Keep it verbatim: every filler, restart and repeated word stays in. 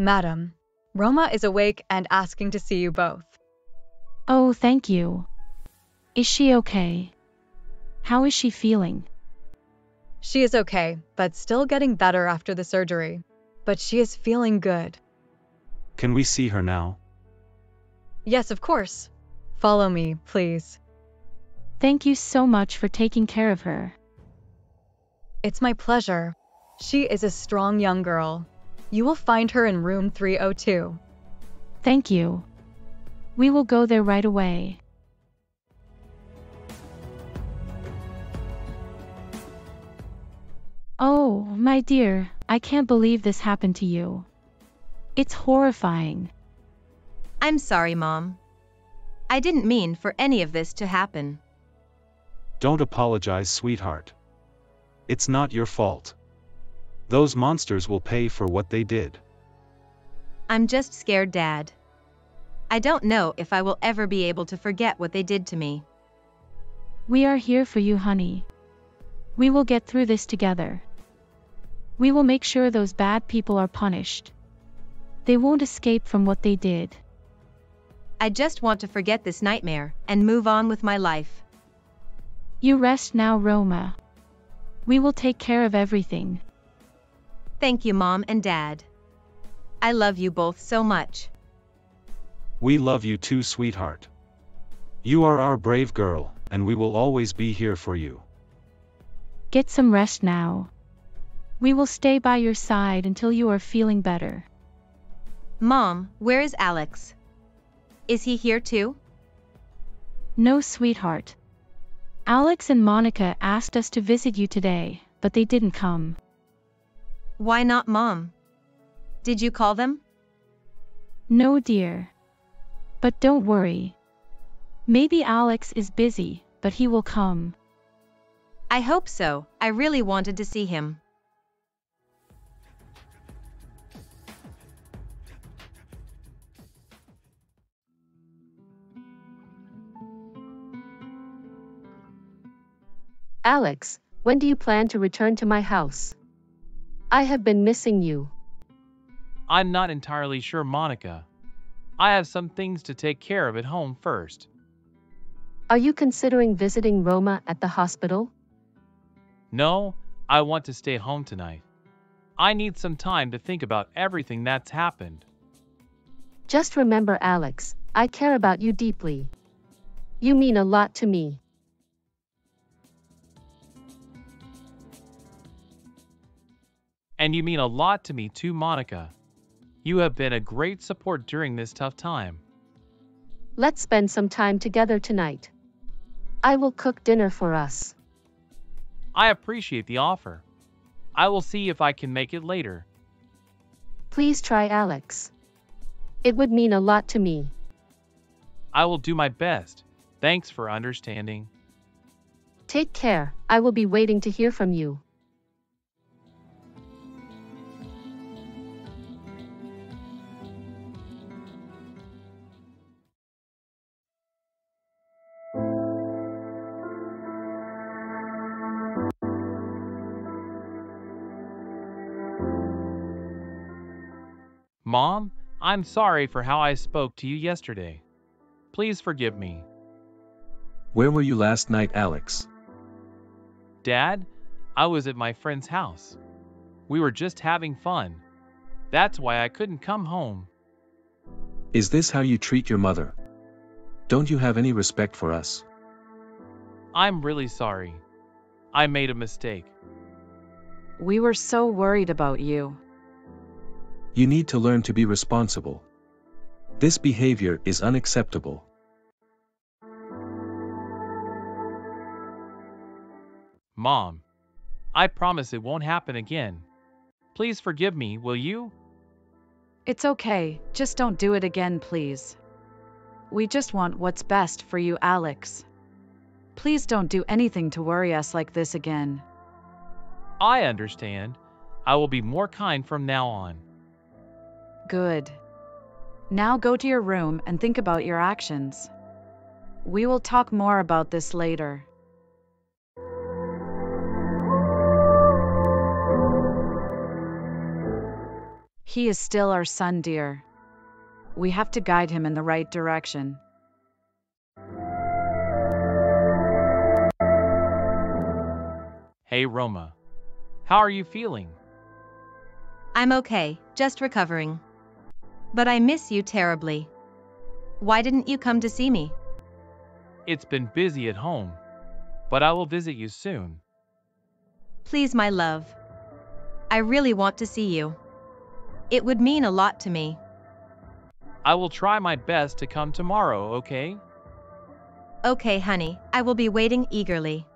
Madam, Roma is awake and asking to see you both. Oh, thank you. Is she okay? How is she feeling? She is okay, but still getting better after the surgery. But she is feeling good. Can we see her now? Yes, of course. Follow me, please. Thank you so much for taking care of her. It's my pleasure. She is a strong young girl. You will find her in room three oh two. Thank you. We will go there right away. Oh, my dear, I can't believe this happened to you. It's horrifying. I'm sorry, Mom. I didn't mean for any of this to happen. Don't apologize, sweetheart. It's not your fault. Those monsters will pay for what they did. I'm just scared, Dad. I don't know if I will ever be able to forget what they did to me. We are here for you, honey. We will get through this together. We will make sure those bad people are punished. They won't escape from what they did. I just want to forget this nightmare and move on with my life. You rest now, Roma. We will take care of everything. Thank you, Mom and Dad. I love you both so much. We love you too, sweetheart. You are our brave girl, and we will always be here for you. Get some rest now. We will stay by your side until you are feeling better. Mom, where is Alex? Is he here too? No, sweetheart. Alex and Monica asked us to visit you today, but they didn't come. Why not, Mom? Did you call them? No, dear. But don't worry. Maybe Alex is busy, but he will come. I hope so. I really wanted to see him. Alex, when do you plan to return to my house? I have been missing you. I'm not entirely sure, Monica. I have some things to take care of at home first. Are you considering visiting Roma at the hospital? No, I want to stay home tonight. I need some time to think about everything that's happened. Just remember, Alex, I care about you deeply. You mean a lot to me. And you mean a lot to me too, Monica. You have been a great support during this tough time. Let's spend some time together tonight. I will cook dinner for us. I appreciate the offer. I will see if I can make it later. Please try, Alex. It would mean a lot to me. I will do my best. Thanks for understanding. Take care. I will be waiting to hear from you. Mom, I'm sorry for how I spoke to you yesterday. Please forgive me. Where were you last night, Alex? Dad, I was at my friend's house. We were just having fun. That's why I couldn't come home. Is this how you treat your mother? Don't you have any respect for us? I'm really sorry. I made a mistake. We were so worried about you. You need to learn to be responsible. This behavior is unacceptable. Mom, I promise it won't happen again. Please forgive me, will you? It's okay, just don't do it again, please. We just want what's best for you, Alex. Please don't do anything to worry us like this again. I understand. I will be more kind from now on. Good. Now go to your room and think about your actions. We will talk more about this later. He is still our son, dear. We have to guide him in the right direction. Hey Roma, how are you feeling? I'm okay, just recovering. But I miss you terribly. Why didn't you come to see me? It's been busy at home, but I will visit you soon. Please, my love. I really want to see you. It would mean a lot to me. I will try my best to come tomorrow, okay? Okay, honey, I will be waiting eagerly.